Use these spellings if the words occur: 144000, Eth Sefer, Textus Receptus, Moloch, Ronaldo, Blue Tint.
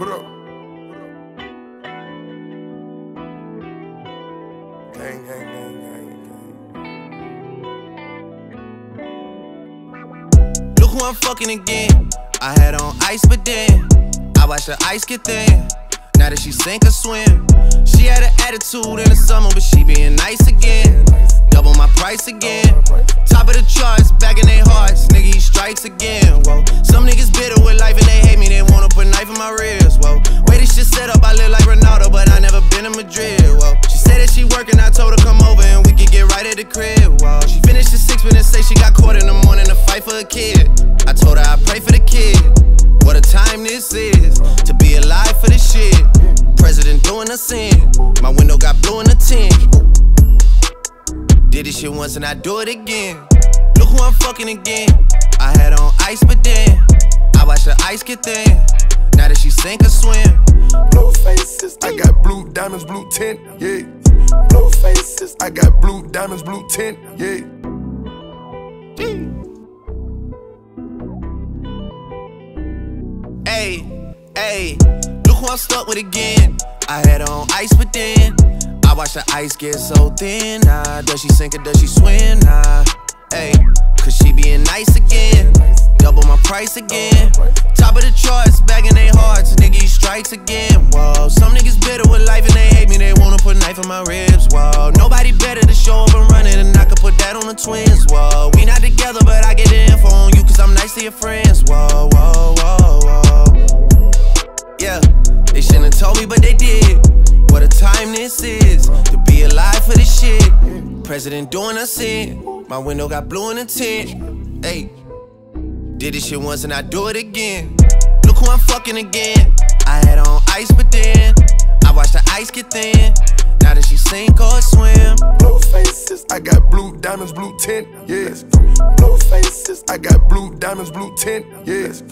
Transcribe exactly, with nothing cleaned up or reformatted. What up? Gang, gang, gang, gang, gang. Look who I'm fucking again. I had on ice, but then I watched the ice get thin. Now that she sink or swim. She had an attitude in the summer, but she being nice again. Double my price again. Top of the charts, back in their hearts. Nigga, he strikes again. Whoa, some niggas bitter with life and they hate me. They wanna put knife in my ribs. Whoa, way this shit set up, I live like Ronaldo, but I never been in Madrid. Whoa, she said that she working, I told her come over and we could get right at the crib. Whoa, she finished at six minutes, say she got caught in the morning to fight for a kid. I told her I pray for the kid. What a time this is to be alive for this shit. President doing a sin. My window got blue in a tin. Did this shit once and I do it again. Look who I'm fucking again. I had on ice, but then I watched the ice get thin. Now that she sink or swim. Blue faces, I got blue diamonds, blue tint, yeah. Blue faces, I got blue diamonds, blue tint, yeah. Hey, hey, look who I'm stuck with again. I had on ice, but then I watch the ice get so thin, nah. Does she sink or does she swim, nah? Ayy, cause she being nice again. Double my price again. Top of the charts, back in their hearts. Nigga, he strikes again, whoa. Some niggas bitter with life and they hate me. They wanna put knife in my ribs, whoa. Nobody better to show up and running, and I could put that on the twins, whoa. We not together, but I get the info on you, cause I'm nice to your friends, whoa, whoa, whoa, whoa. Yeah, they shouldn't have told me, but they did. What a time this is to be alive for this shit. President doing a sin. My window got blue in a tint. Hey, did this shit once and I do it again. Look who I'm fucking again. I had on ice, but then I watched the ice get thin. Now that she sink or swim. Blue faces, I got blue diamonds, blue tint. Yes. Blue faces, I got blue diamonds, blue tint. Yes.